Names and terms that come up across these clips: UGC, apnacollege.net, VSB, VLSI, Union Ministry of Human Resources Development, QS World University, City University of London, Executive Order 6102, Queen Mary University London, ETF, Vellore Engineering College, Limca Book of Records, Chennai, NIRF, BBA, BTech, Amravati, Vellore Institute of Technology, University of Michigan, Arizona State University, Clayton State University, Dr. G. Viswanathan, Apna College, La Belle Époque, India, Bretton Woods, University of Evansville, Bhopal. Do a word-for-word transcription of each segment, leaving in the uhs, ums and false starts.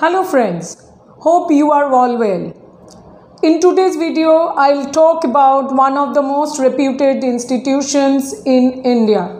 Hello friends, hope you are all well. In today's video, I'll talk about one of the most reputed institutions in India.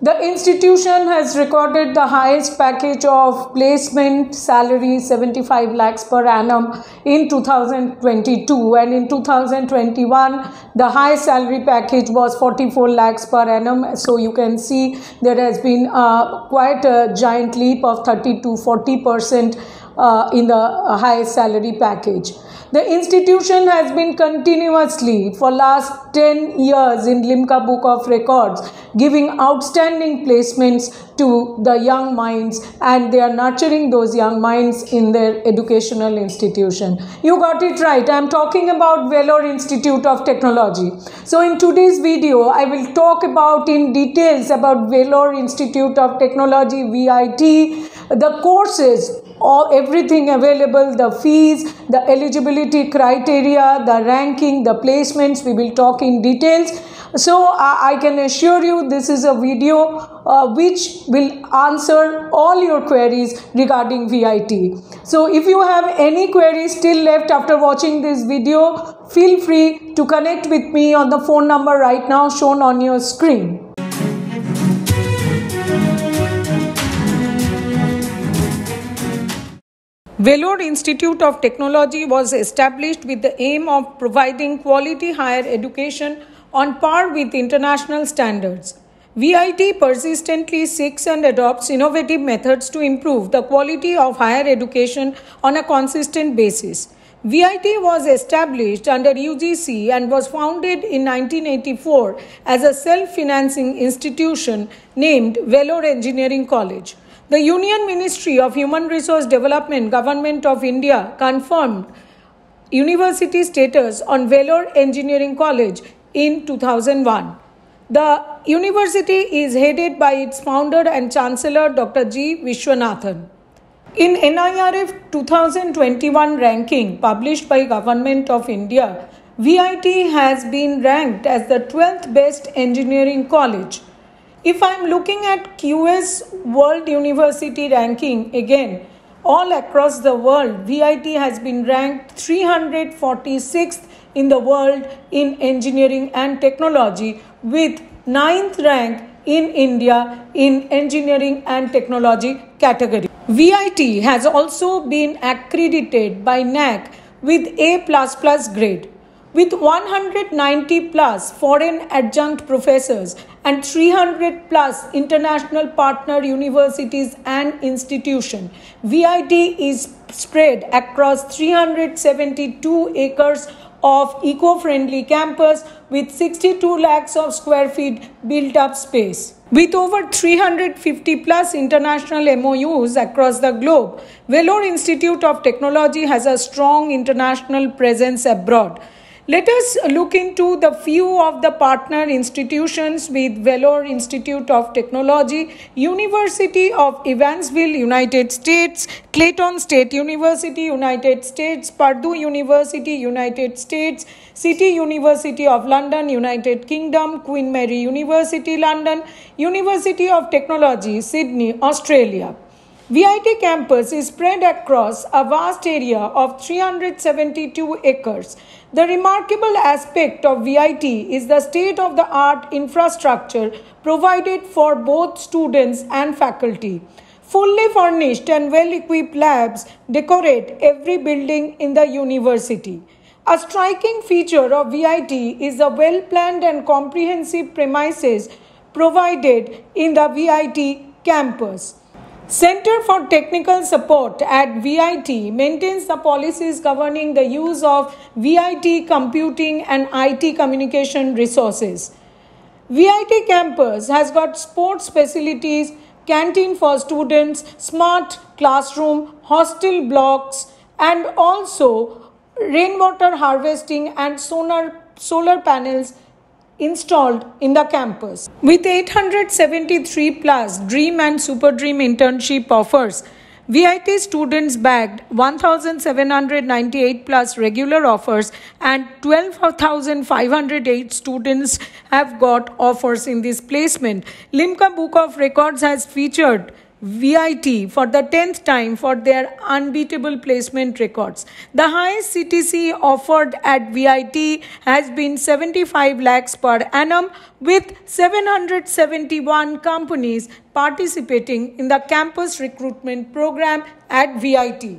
The institution has recorded the highest package of placement salary seventy-five lakhs per annum in two thousand twenty-two, and in two thousand twenty-one the highest salary package was forty-four lakhs per annum. So you can see there has been uh, quite a giant leap of thirty to forty percent uh, in the highest salary package. The institution has been continuously for last ten years in Limca Book of Records giving outstanding placements to the young minds, and they are nurturing those young minds in their educational institution. You got it right. I am talking about Vellore Institute of Technology. So in today's video, I will talk about in details about Vellore Institute of Technology, V I T, the courses, all everything available, the fees, the eligibility criteria, the ranking, the placements. We will talk in details. So I, I can assure you this is a video uh, which will answer all your queries regarding V I T. So if you have any queries still left after watching this video, feel free to connect with me on the phone number right now shown on your screen. Vellore Institute of Technology was established with the aim of providing quality higher education on par with international standards. V I T persistently seeks and adopts innovative methods to improve the quality of higher education on a consistent basis. V I T was established under U G C and was founded in nineteen eighty-four as a self-financing institution named Vellore Engineering College. The Union Ministry of Human Resource Development, Government of India, confirmed university status on Vellore Engineering College in two thousand one. The university is headed by its founder and Chancellor, Doctor G. Viswanathan. In N I R F two thousand twenty-one ranking published by Government of India, V I T has been ranked as the twelfth best engineering college. If I am looking at Q S World University ranking again, all across the world, V I T has been ranked three hundred forty-sixth in the world in engineering and technology, with ninth rank in India in engineering and technology category. V I T has also been accredited by N A A C with A plus plus grade. With one hundred ninety plus foreign adjunct professors and three hundred plus international partner universities and institutions, V I T is spread across three hundred seventy-two acres of eco-friendly campus with sixty-two lakhs of square feet built-up space. With over three hundred fifty plus international M O Us across the globe, Vellore Institute of Technology has a strong international presence abroad. Let us look into the few of the partner institutions with Vellore Institute of Technology: University of Evansville, United States; Clayton State University, United States; Purdue University, United States; City University of London, United Kingdom; Queen Mary University London; University of Technology Sydney, Australia. V I T campus is spread across a vast area of three hundred seventy-two acres. The remarkable aspect of V I T is the state-of-the-art infrastructure provided for both students and faculty. Fully furnished and well-equipped labs decorate every building in the university. A striking feature of V I T is the well-planned and comprehensive premises provided in the V I T campus. Center for Technical Support at V I T maintains the policies governing the use of V I T computing and I T communication resources. V I T campus has got sports facilities, canteen for students, smart classroom, hostel blocks, and also rainwater harvesting and solar, solar panels installed in the campus. With eight hundred seventy-three plus Dream and Super Dream internship offers, V I T students bagged one thousand seven hundred ninety-eight plus regular offers, and twelve thousand five hundred eight students have got offers in this placement. Limca Book of Records has featured V I T for the tenth time for their unbeatable placement records. The highest C T C offered at V I T has been seventy-five lakhs per annum, with seven hundred seventy-one companies participating in the campus recruitment program at V I T.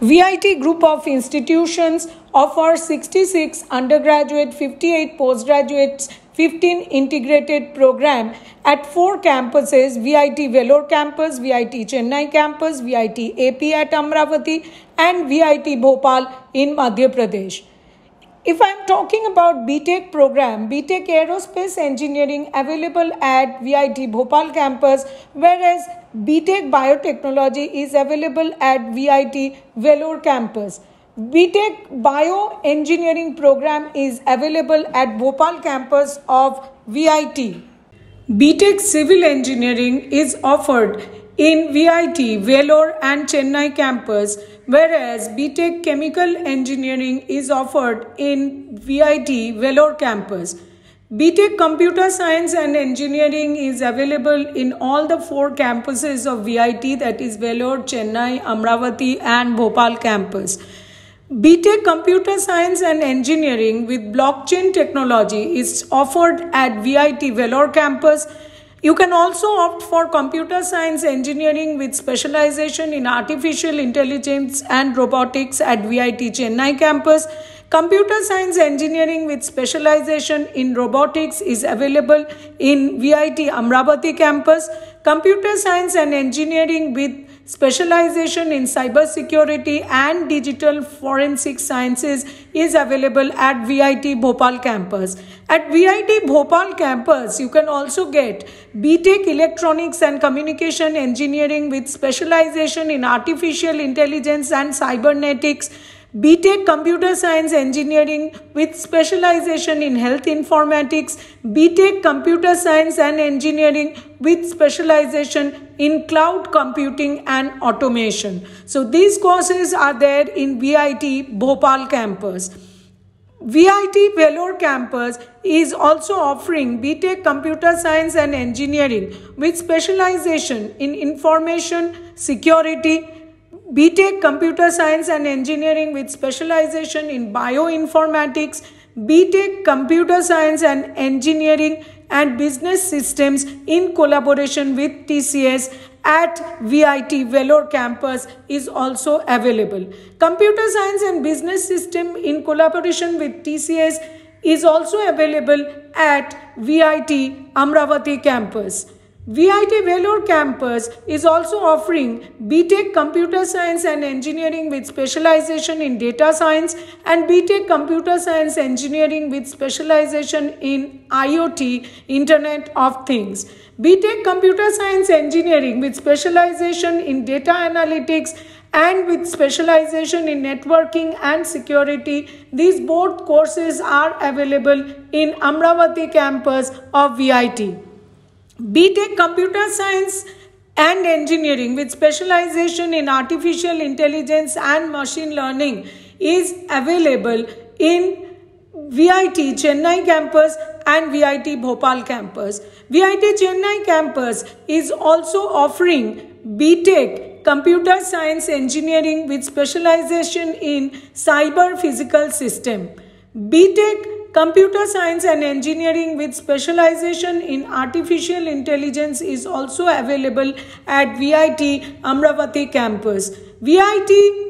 V I T Group of Institutions offers sixty-six undergraduate, fifty-eight postgraduates, fifteen integrated program at four campuses: V I T Vellore campus, V I T Chennai campus, V I T A P at Amravati, and V I T Bhopal in Madhya Pradesh. If I am talking about B Tech program, B Tech Aerospace Engineering available at V I T Bhopal campus, whereas B Tech Biotechnology is available at V I T Vellore campus. B Tech Bioengineering program is available at Bhopal campus of V I T. B Tech Civil Engineering is offered in V I T Vellore and Chennai campus, whereas B Tech Chemical Engineering is offered in V I T Vellore campus. B Tech Computer Science and Engineering is available in all the four campuses of V I T, that is Vellore, Chennai, Amravati and Bhopal campus. B Tech Computer Science and Engineering with Blockchain Technology is offered at V I T Vellore campus. You can also opt for Computer Science Engineering with specialization in Artificial Intelligence and Robotics at V I T Chennai campus. Computer Science Engineering with specialization in robotics is available in V I T Amravati campus. Computer Science and Engineering with specialization in cybersecurity and digital forensic sciences is available at V I T Bhopal campus. At V I T Bhopal campus, you can also get B Tech Electronics and Communication Engineering with specialization in Artificial Intelligence and Cybernetics, B Tech Computer Science Engineering with specialization in Health Informatics, B Tech Computer Science and Engineering with specialization in Cloud Computing and Automation. So these courses are there in V I T Bhopal campus. V I T Vellore campus is also offering B Tech Computer Science and Engineering with specialization in Information Security, B Tech Computer Science and Engineering with specialization in Bioinformatics, B Tech Computer Science and Engineering and Business Systems in collaboration with T C S at V I T Vellore campus is also available. Computer Science and Business System in collaboration with T C S is also available at V I T Amravati campus. V I T Vellore campus is also offering B Tech Computer Science and Engineering with specialization in Data Science and B Tech Computer Science Engineering with specialization in I O T, Internet of Things. B Tech Computer Science Engineering with specialization in Data Analytics and with specialization in Networking and Security. These both courses are available in Amravati campus of V I T. B Tech Computer Science and Engineering with specialization in Artificial Intelligence and Machine Learning is available in V I T Chennai campus and V I T Bhopal campus. V I T Chennai campus is also offering B Tech Computer Science Engineering with specialization in Cyber Physical System, B Tech Computer Science and Engineering with specialization in Artificial Intelligence is also available at V I T Amravati campus. V I T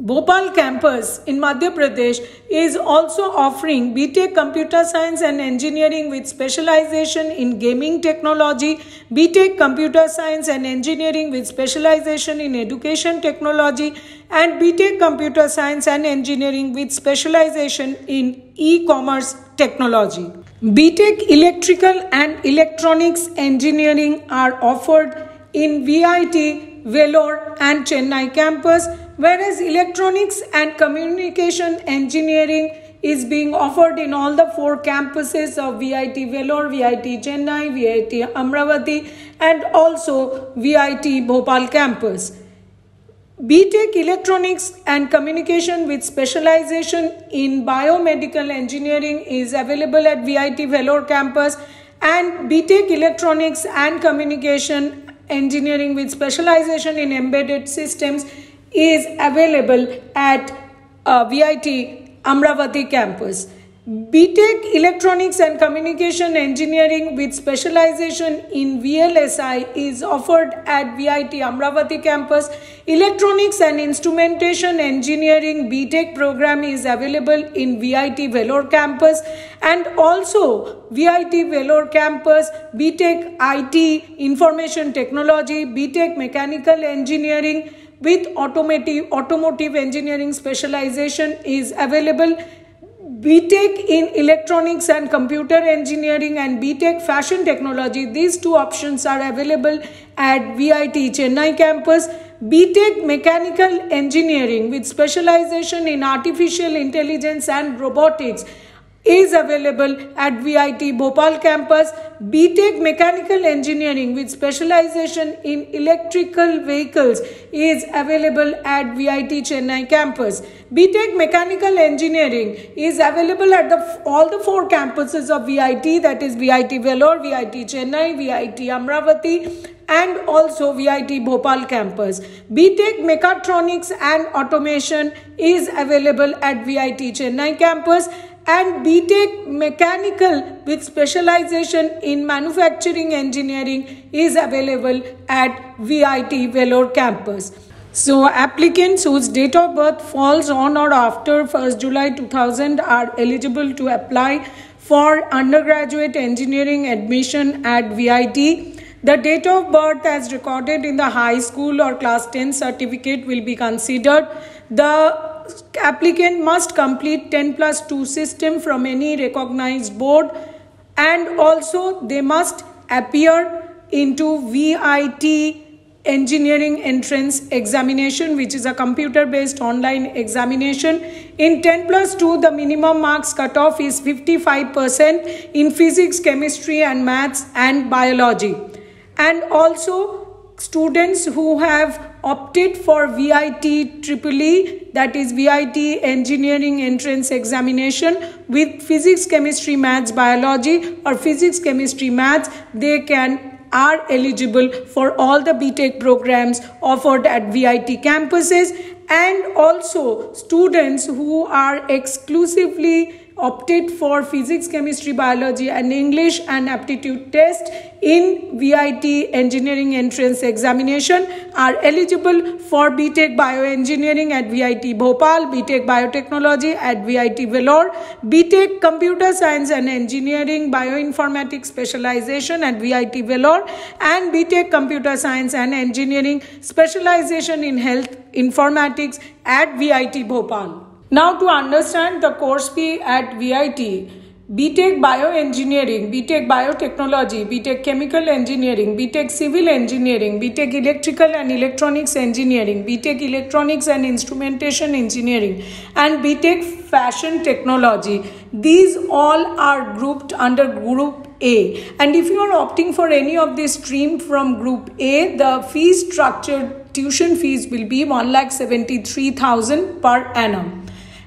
Bhopal campus in Madhya Pradesh is also offering B Tech Computer Science and Engineering with specialization in Gaming Technology, B Tech Computer Science and Engineering with specialization in Education Technology, and B Tech Computer Science and Engineering with specialization in E-commerce Technology. B Tech Electrical and Electronics Engineering are offered in V I T, Vellore and Chennai campus, whereas Electronics and Communication Engineering is being offered in all the four campuses of V I T Vellore, V I T Chennai, V I T Amravati and also V I T Bhopal campus. B Tech Electronics and Communication with specialization in Biomedical Engineering is available at V I T Vellore campus and B Tech Electronics and Communication Engineering with specialization in embedded systems is available at uh, V I T Amravati campus. B Tech Electronics and Communication Engineering with specialization in V L S I is offered at V I T Amravati campus. Electronics and Instrumentation Engineering B Tech program is available in V I T Vellore campus, and also V I T Vellore campus B Tech I T Information Technology, B Tech Mechanical Engineering with automotive, automotive engineering specialization is available. B Tech in Electronics and Computer Engineering and B Tech Fashion Technology, these two options are available at V I T Chennai campus. B Tech Mechanical Engineering with specialization in Artificial Intelligence and Robotics is available at V I T Bhopal campus. B Tech Mechanical Engineering with specialization in Electrical Vehicles is available at V I T Chennai campus. B Tech Mechanical Engineering is available at the, all the four campuses of V I T, that is V I T Vellore, V I T Chennai, V I T Amravati, and also V I T Bhopal campus. B Tech Mechatronics and Automation is available at V I T Chennai campus, and B Tech Mechanical with specialization in Manufacturing Engineering is available at V I T Vellore campus. So applicants whose date of birth falls on or after first July two thousand are eligible to apply for undergraduate engineering admission at V I T. The date of birth as recorded in the high school or class ten certificate will be considered. The applicant must complete ten plus two system from any recognized board, and also they must appear into V I T engineering entrance examination, which is a computer based online examination. In ten plus two, the minimum marks cutoff is fifty-five percent in physics, chemistry and maths and biology. And also students who have opted for V I T E E E, that is V I T Engineering Entrance Examination with Physics, Chemistry, Maths, Biology or Physics, Chemistry, Maths, they can are eligible for all the B Tech programs offered at V I T campuses. And also students who are exclusively opted for Physics, Chemistry, Biology and English and aptitude test in V I T Engineering Entrance Examination are eligible for B Tech Bioengineering at V I T Bhopal, B Tech Biotechnology at V I T Vellore, B Tech Computer Science and Engineering Bioinformatics Specialization at V I T Vellore, and B Tech Computer Science and Engineering Specialization in Health Informatics at V I T Bhopal. Now to understand the course fee at V I T, B Tech Bioengineering, B Tech Biotechnology, B Tech Chemical Engineering, B Tech Civil Engineering, B Tech Electrical and Electronics Engineering, B Tech Electronics and Instrumentation Engineering, and B Tech Fashion Technology. These all are grouped under Group A. And if you are opting for any of this stream from Group A, the fee structure, tuition fees will be one lakh seventy-three thousand per annum.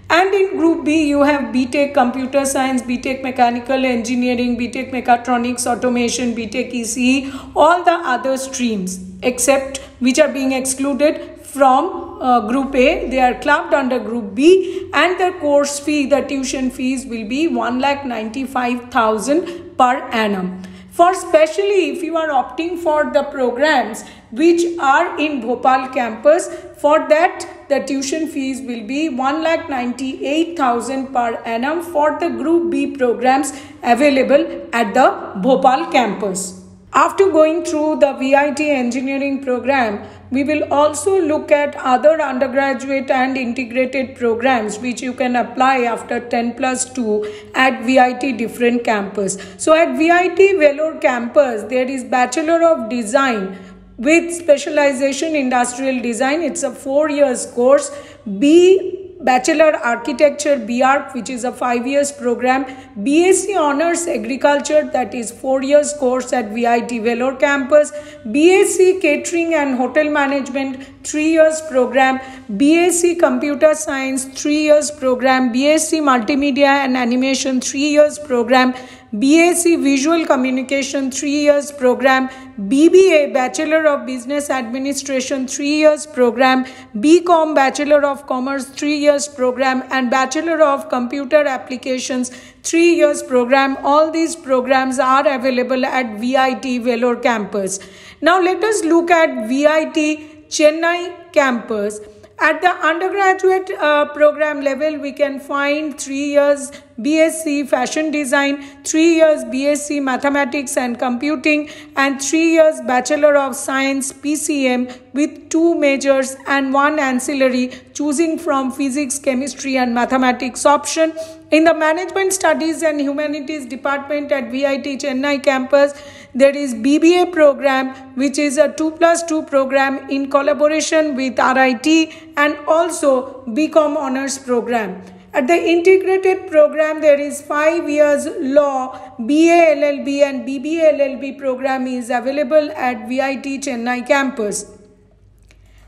And in Group B, you have B Tech Computer Science, B Tech Mechanical Engineering, B Tech Mechatronics, Automation, B Tech E C E, all the other streams except which are being excluded from uh, Group A. They are clubbed under Group B, and the course fee, the tuition fees will be one lakh ninety-five thousand per annum. For specially, if you are opting for the programs which are in Bhopal campus, for that the tuition fees will be one lakh ninety-eight thousand per annum for the Group B programs available at the Bhopal campus. After going through the V I T engineering program, we will also look at other undergraduate and integrated programs which you can apply after ten plus two at V I T different campus. So at V I T Vellore campus, there is Bachelor of Design with specialization Industrial Design. It's a four years course. B Bachelor Architecture B Arch, which is a five years program. B S c Honors Agriculture, that is four years course at V I T Vellore campus. B S c Catering and Hotel Management, three years program. B S c Computer Science, three years program. B S c Multimedia and Animation, three years program. B A C Visual Communication three years program, B B A Bachelor of Business Administration three years program, B Com Bachelor of Commerce three years program, and Bachelor of Computer Applications three years program. All these programs are available at V I T Vellore campus. Now let us look at V I T Chennai campus. At the undergraduate uh, program level, we can find three years B S c Fashion Design, three years B S c Mathematics and Computing, and three years Bachelor of Science P C M with two majors and one ancillary, choosing from Physics, Chemistry and Mathematics option. In the Management Studies and Humanities department at V I T Chennai campus, there is B B A program, which is a two plus two program in collaboration with R I T, and also B Com Honors program. At the integrated program, there is five years law, B A L L B and B B A L L B program is available at V I T Chennai campus.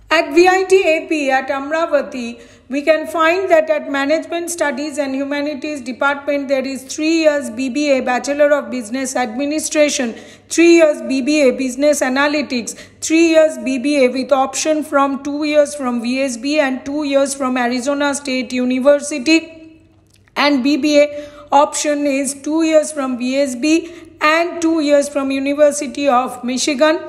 At V I T A P at Amravati, we can find that at Management Studies and Humanities department, there is three years B B A Bachelor of Business Administration, three years B B A Business Analytics, three years B B A with option from two years from V S B and two years from Arizona State University, and B B A option is two years from V S B and two years from University of Michigan,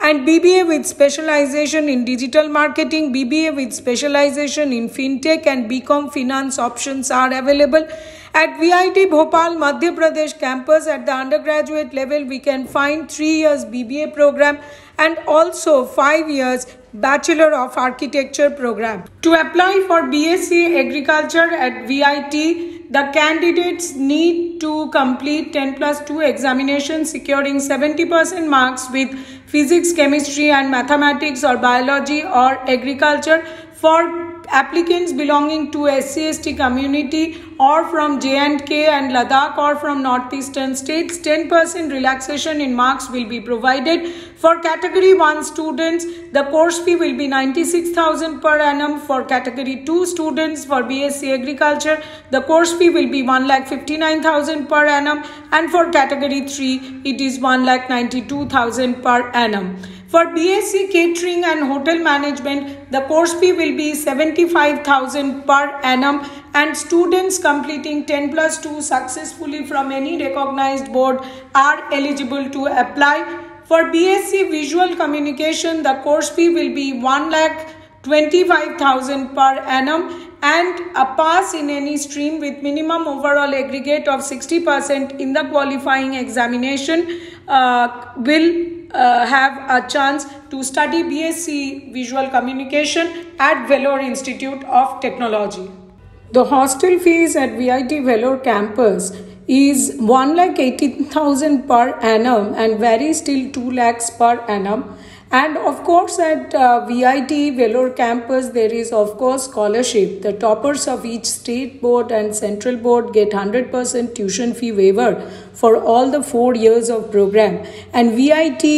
and B B A with specialization in digital marketing, B B A with specialization in fintech, and B Com finance options are available. At V I T Bhopal Madhya Pradesh campus, at the undergraduate level, we can find three years B B A program and also five years Bachelor of Architecture program. To apply for B S c Agriculture at V I T, the candidates need to complete ten plus two examination securing seventy percent marks with Physics, Chemistry and Mathematics or Biology or Agriculture. For applicants belonging to S C S T community or from J and K and Ladakh or from northeastern states, ten percent relaxation in marks will be provided. For category one students, the course fee will be ninety-six thousand dollars per annum. For category two students for B S c Agriculture, the course fee will be one lakh fifty-nine thousand dollars per annum, and for category three it is one lakh ninety-two thousand dollars per annum. For B S c Catering and Hotel Management, the course fee will be seventy-five thousand dollars per annum, and students completing ten plus two successfully from any recognized board are eligible to apply. For B S c Visual Communication, the course fee will be one lakh twenty-five thousand dollars per annum, and a pass in any stream with minimum overall aggregate of sixty percent in the qualifying examination uh, will Uh, have a chance to study B S c Visual Communication at Vellore Institute of Technology. The hostel fees at V I T Vellore campus is one lakh eighty thousand dollars per annum and varies till two lakhs per annum. And of course at uh, V I T Vellore campus, there is of course scholarship. The toppers of each state board and central board get one hundred percent tuition fee waiver for all the four years of program. And V I T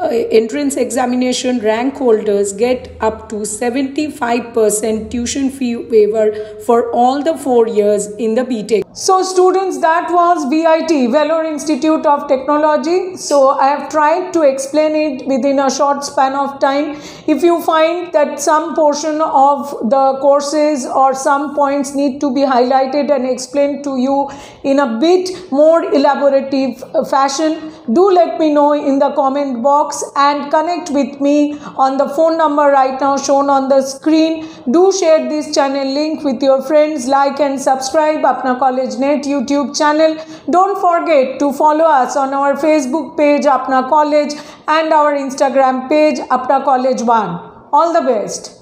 uh, entrance examination rank holders get up to seventy-five percent tuition fee waiver for all the four years in the B Tech. So students, that was V I T, Vellore Institute of Technology. So I have tried to explain it within a short span of time. If you find that some portion of the courses or some points need to be highlighted and explained to you in a bit more elaborative fashion, do let me know in the comment box and connect with me on the phone number right now shown on the screen. Do share this channel link with your friends, like and subscribe Apna College net YouTube channel. Don't forget to follow us on our Facebook page Apna College and our Instagram page Apna College one. All the best.